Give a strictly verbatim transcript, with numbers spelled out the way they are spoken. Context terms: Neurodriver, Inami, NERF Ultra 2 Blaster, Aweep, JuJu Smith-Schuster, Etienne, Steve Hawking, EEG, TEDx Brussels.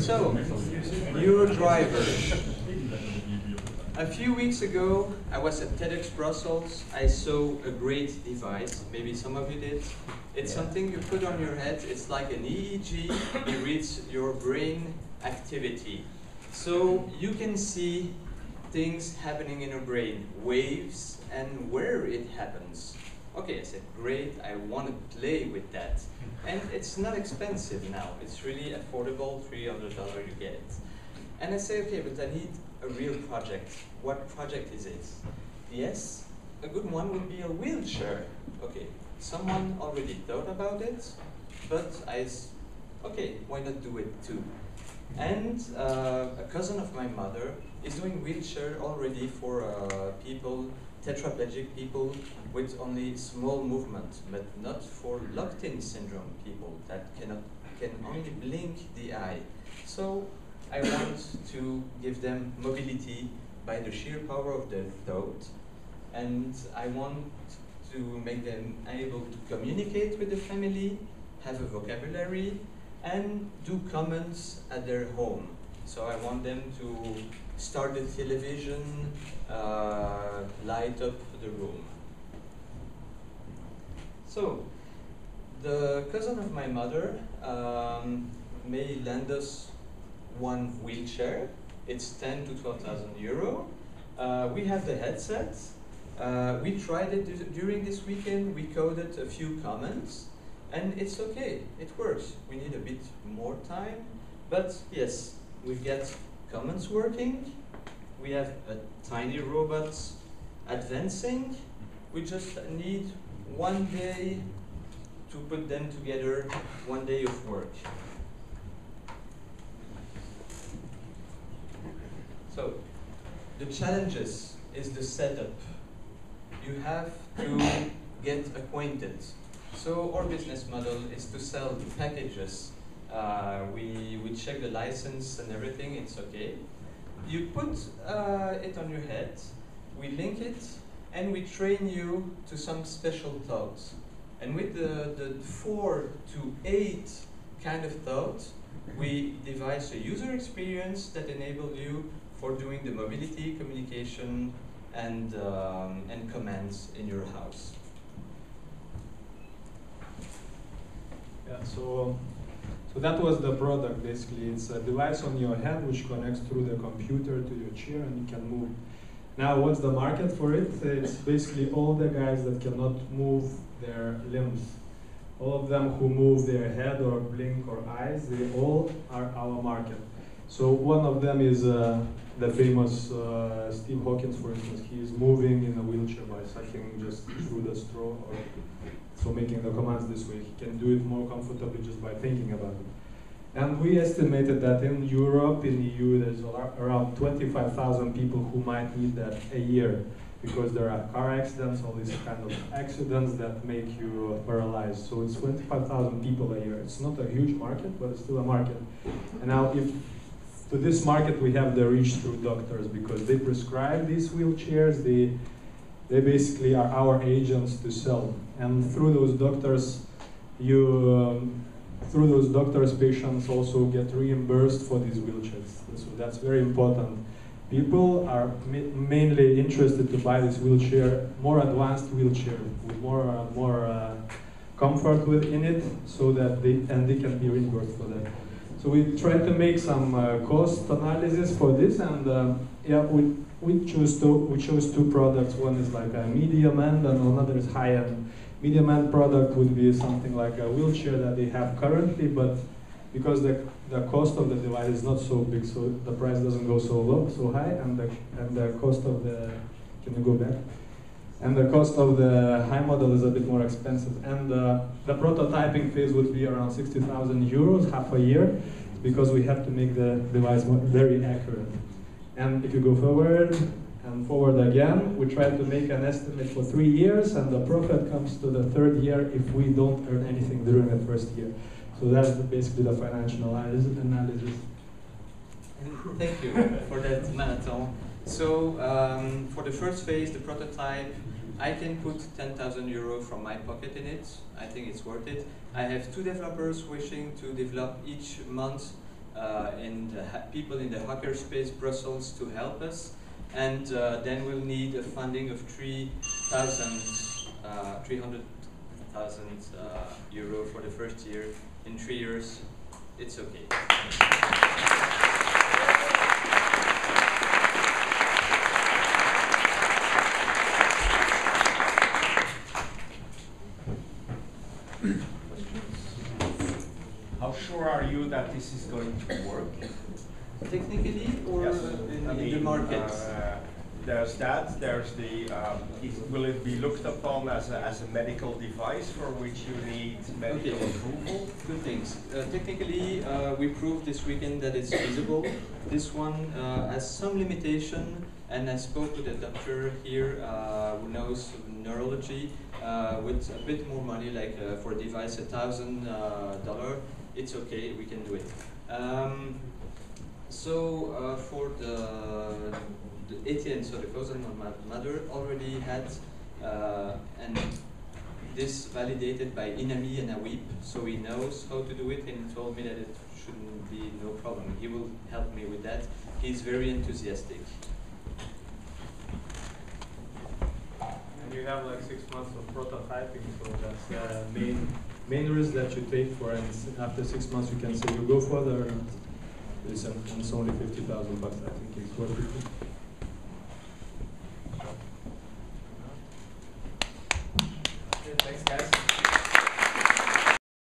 So, Neurodriver. A few weeks ago, I was at TEDx Brussels. I saw a great device. Maybe some of you did. It's something you put on your head. It's like an E E G. It reads your brain activity. So you can see things happening in your brain, waves, and where it happens. Okay, I said, great, I want to play with that. And it's not expensive now. It's really affordable, three hundred dollars you get it. And I say, okay, but I need a real project. What project is it? Yes, a good one would be a wheelchair. Okay, someone already thought about it, but I, okay, why not do it too? And uh, a cousin of my mother is doing wheelchair already for uh, people, tetraplegic people with only small movement, but not for locked-in syndrome people that cannot can only blink the eye. So I want to give them mobility by the sheer power of their thought, and I want to make them able to communicate with the family, have a vocabulary, and do comments at their home. So I want them to start the television, uh, light up the room. So the cousin of my mother um, may lend us one wheelchair. It's ten to twelve thousand euro. Uh, we have the headset. Uh, we tried it during this weekend. We coded a few comments. And it's okay, it works. We need a bit more time, but yes, we've got comments working. We have a tiny robot advancing. We just need one day to put them together, one day of work. So, the challenges is the setup. You have to get acquainted. So our business model is to sell packages. Uh, we, we check the license and everything, it's okay. You put uh, it on your head, we link it, and we train you to some special thoughts. And with the, the four to eight kind of thoughts, we devise a user experience that enables you for doing the mobility, communication, and, um, and commands in your house. Yeah, so, so that was the product basically. It's a device on your head which connects through the computer to your chair and you can move. Now what's the market for it? It's basically all the guys that cannot move their limbs. All of them who move their head or blink or eyes, they all are our market. So one of them is uh, the famous uh, Steve Hawking, for instance. He is moving in a wheelchair by sucking just through the straw or so making the commands this way. He can do it more comfortably just by thinking about it. And we estimated that in Europe, in the E U, there's around twenty-five thousand people who might need that a year because there are car accidents, all these kind of accidents that make you paralyzed. So it's twenty-five thousand people a year. It's not a huge market, but it's still a market. And now if to this market we have the reach through doctors because they prescribe these wheelchairs, they They basically are our agents to sell, and through those doctors, you um, through those doctors, patients also get reimbursed for these wheelchairs. So that's very important. People are ma mainly interested to buy this wheelchair, more advanced wheelchair with more uh, more uh, comfort within it, so that they and they can be reimbursed for that. So we tried to make some uh, cost analysis for this, and uh, yeah, we. We chose, two, we chose two products. One is like a medium end and another is high end. Medium end product would be something like a wheelchair that they have currently, but because the, the cost of the device is not so big, so the price doesn't go so low, so high, and the, and the cost of the, can you go back? And the cost of the high model is a bit more expensive. And uh, the prototyping phase would be around sixty thousand euros, half a year, because we have to make the device very accurate. And if you go forward and forward again, we try to make an estimate for three years, and the profit comes to the third year if we don't earn anything during the first year. So that's the, basically the financial analysis. Thank you for that marathon. So um, for the first phase, the prototype, I can put ten thousand euro from my pocket in it. I think it's worth it. I have two developers wishing to develop each month uh, in the people in the hackerspace Brussels to help us, and uh, then we'll need a funding of three hundred thousand uh, euro for the first year. In three years, it's okay. How sure are you that this is going to work? Technically, or yes. in, I mean, in the market? Uh, There's that, there's the, um, will it be looked upon as a, as a medical device for which you need medical okay. approval? Two things. Uh, technically, uh, we proved this weekend that it's feasible. This one uh, has some limitation, and I spoke with a doctor here uh, who knows neurology uh, with a bit more money, like uh, for a device, a thousand dollars. It's okay, we can do it. Um, so uh, for the Etienne, so the cause and my mother, already had uh, and this validated by Inami and Aweep, so he knows how to do it, and he told me that it shouldn't be no problem. He will help me with that. He's very enthusiastic. And you have like six months of prototyping, so that's the uh, main, main risk that you take for, and after six months you can say you go further, and it's only fifty thousand bucks, I think it's worth it.